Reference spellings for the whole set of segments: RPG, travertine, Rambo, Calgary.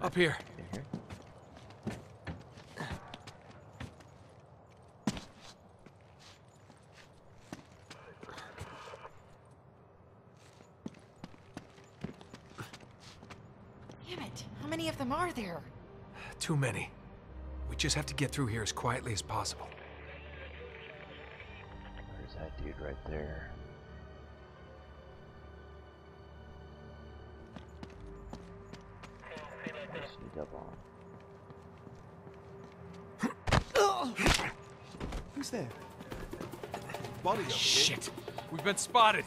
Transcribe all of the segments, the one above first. Or up here. Here. Damn it! How many of them are there? Too many. We just have to get through here as quietly as possible. There's that dude right there. Who's there? Body up, shit! We've been spotted.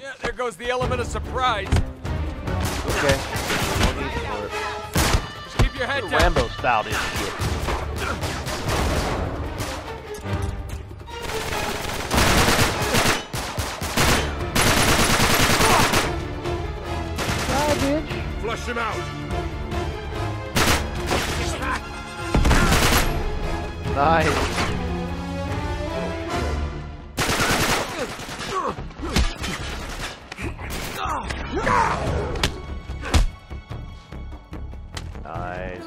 Yeah, there goes the element of surprise. Okay. Just keep your head down. Rambo style this shit. Flush him out. Nice. Nice.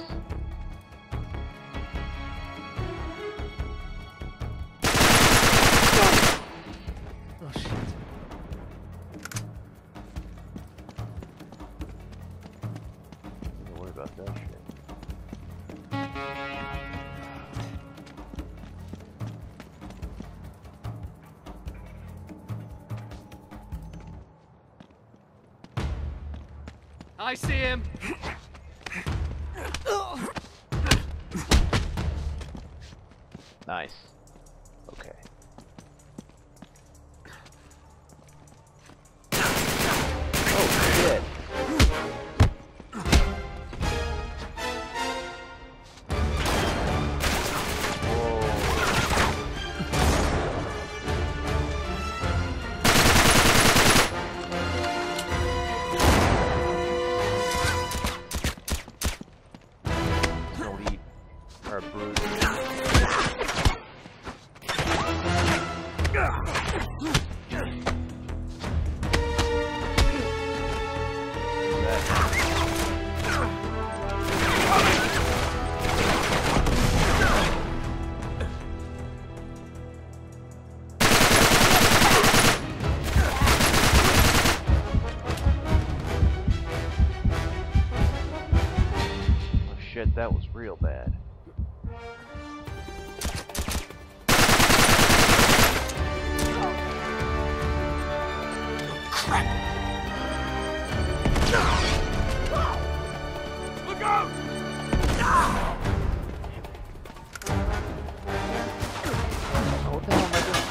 Oh shit. About that shit. I see him. Nice. Okay. Oh shit. That was real bad. Crap. Look out! What the hell am I doing?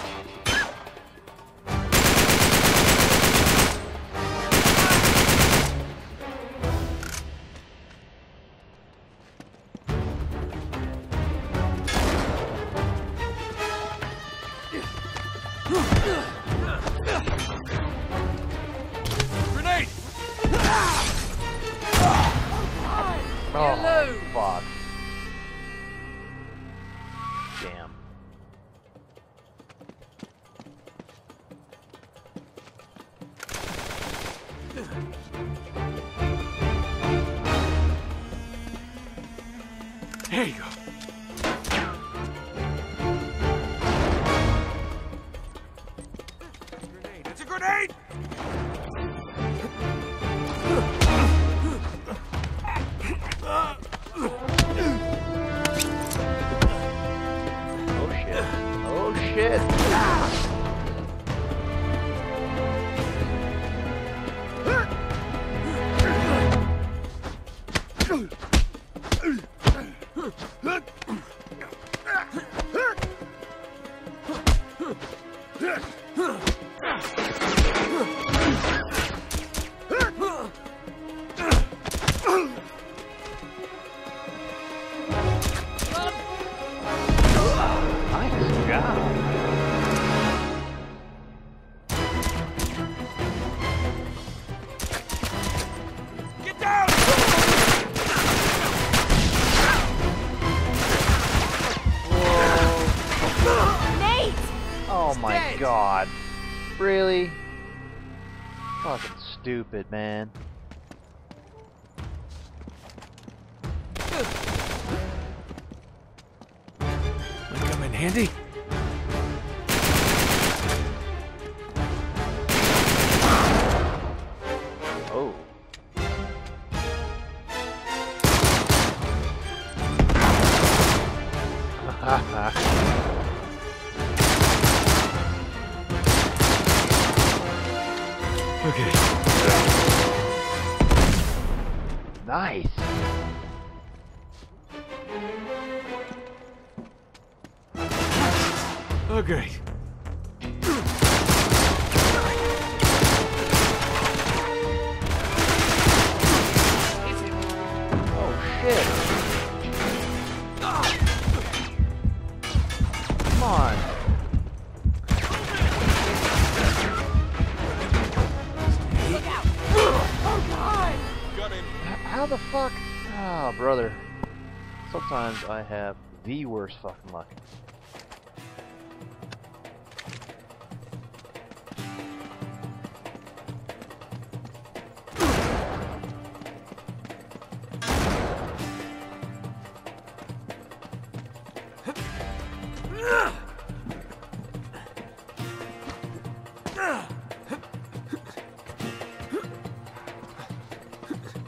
Grenade! Oh, fuck. Damn. There you go. Grenade! Oh shit. Oh shit. God, really? Fucking stupid, man. handy. Oh. Okay. Nice. Oh, great. Oh, shit. Come on. Look out. Oh, God. Got him. How the fuck? Ah, oh, brother. Sometimes I have the worst fucking luck.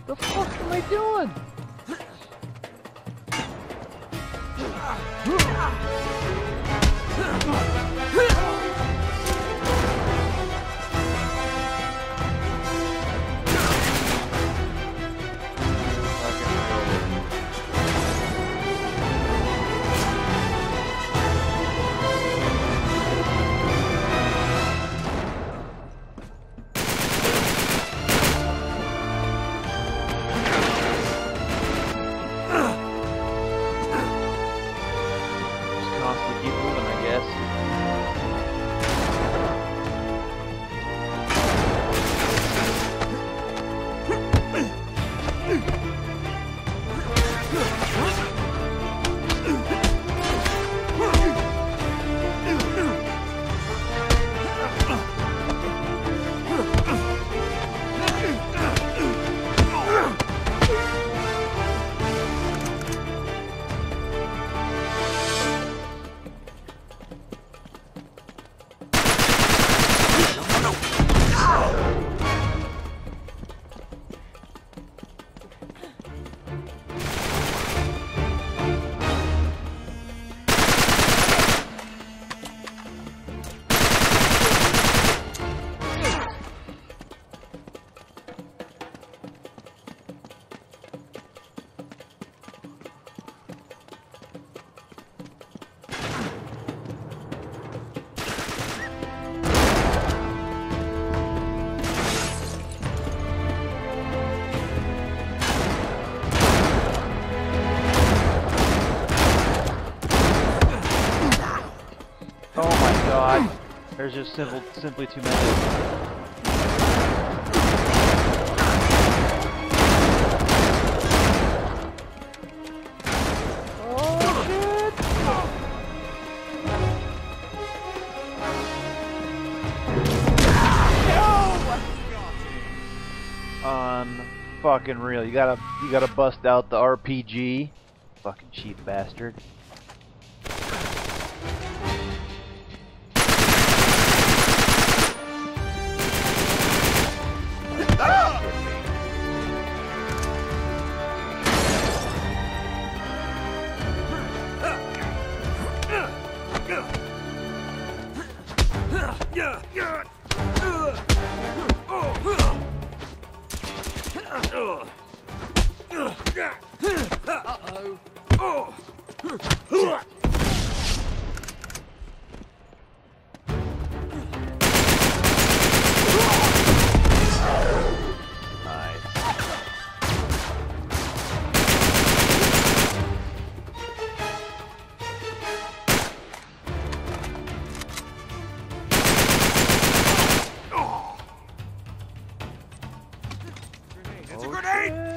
The fuck am I doing? There's just simply too many. Oh shit! No! Fucking real. You gotta bust out the RPG. Fucking cheap bastard. Grenade!